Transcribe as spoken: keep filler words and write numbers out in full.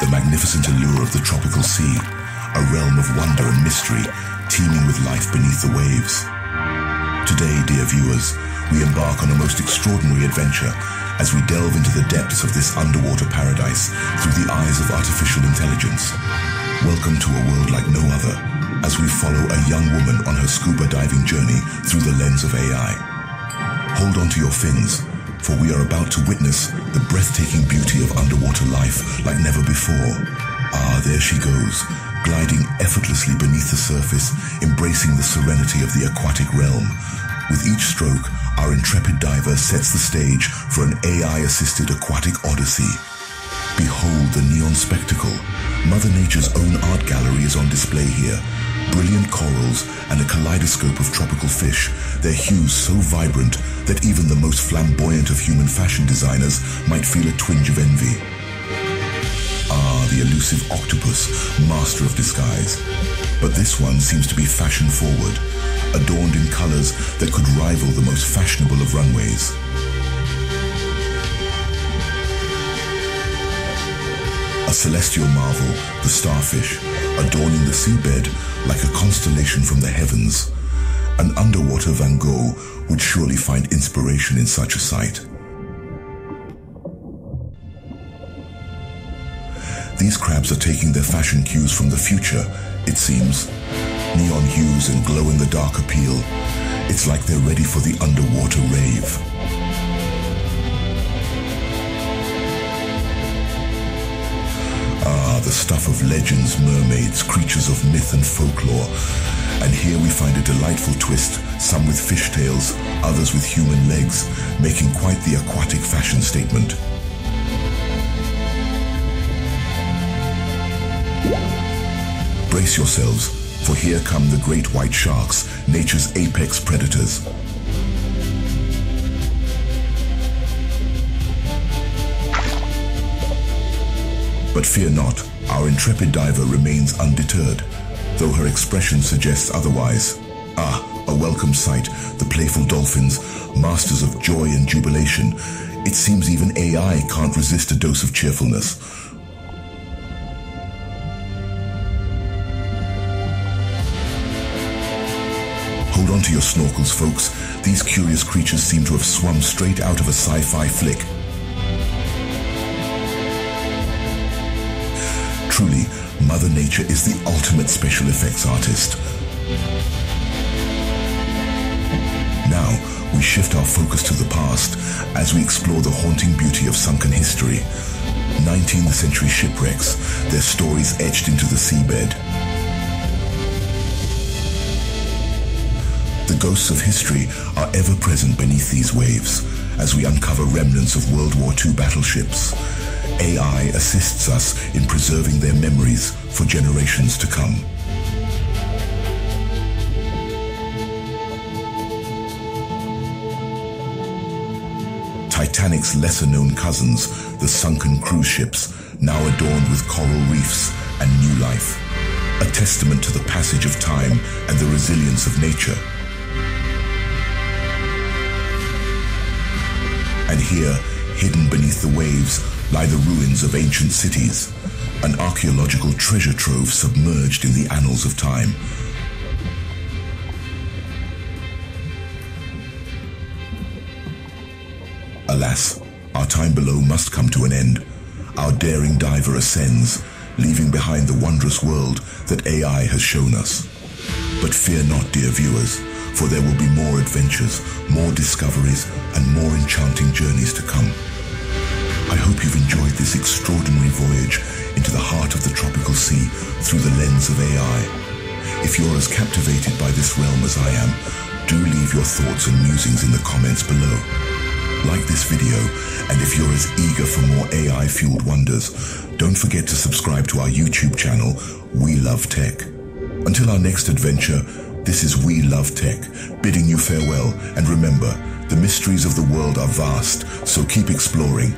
the magnificent allure of the tropical sea, a realm of wonder and mystery, teeming with life beneath the waves. Today, dear viewers, we embark on a most extraordinary adventure as we delve into the depths of this underwater paradise through the eyes of artificial intelligence. Welcome to a world like no other, as we follow a young woman on her scuba diving journey through the lens of A I. Hold on to your fins, for we are about to witness the breathtaking beauty of underwater life like never before. Ah, there she goes, gliding effortlessly beneath the surface, embracing the serenity of the aquatic realm. With each stroke, our intrepid diver sets the stage for an A I-assisted aquatic odyssey. Behold the neon spectacle. Mother Nature's own art gallery is on display here. Brilliant corals and a kaleidoscope of tropical fish, their hues so vibrant that even the most flamboyant of human fashion designers might feel a twinge of envy. Ah, the elusive octopus, master of disguise. But this one seems to be fashion-forward, adorned in colors that could rival the most fashionable of runways. A celestial marvel, the starfish, adorning the seabed like a constellation from the heavens. An underwater Van Gogh would surely find inspiration in such a sight. These crabs are taking their fashion cues from the future, it seems. Neon hues and glow-in-the-dark appeal. It's like they're ready for the underwater rave. Ah, the stuff of legends, mermaids, creatures of myth and folklore. And here we find a delightful twist, some with fishtails, others with human legs, making quite the aquatic fashion statement. Brace yourselves, for here come the great white sharks, nature's apex predators. But fear not, our intrepid diver remains undeterred, though her expression suggests otherwise. Ah, a welcome sight, the playful dolphins, masters of joy and jubilation. It seems even A I can't resist a dose of cheerfulness. Hold on to your snorkels, folks. These curious creatures seem to have swum straight out of a sci-fi flick. Truly, Mother Nature is the ultimate special effects artist. Now, we shift our focus to the past as we explore the haunting beauty of sunken history. nineteenth century shipwrecks, their stories etched into the seabed. The ghosts of history are ever present beneath these waves as we uncover remnants of World War Two battleships. A I assists us in preserving their memories for generations to come. Titanic's lesser-known cousins, the sunken cruise ships, now adorned with coral reefs and new life, a testament to the passage of time and the resilience of nature. And here, hidden beneath the waves, lie the ruins of ancient cities, an archaeological treasure trove submerged in the annals of time. Alas, our time below must come to an end. Our daring diver ascends, leaving behind the wondrous world that A I has shown us. But fear not, dear viewers, for there will be more adventures, more discoveries, and more enchanting journeys to come. I hope you've enjoyed this extraordinary voyage into the heart of the tropical sea through the lens of A I. If you're as captivated by this realm as I am, do leave your thoughts and musings in the comments below. Like this video, and if you're as eager for more A I-fueled wonders, don't forget to subscribe to our YouTube channel, We Love Tech. Until our next adventure, this is We Love Tech, bidding you farewell, and remember, the mysteries of the world are vast, so keep exploring.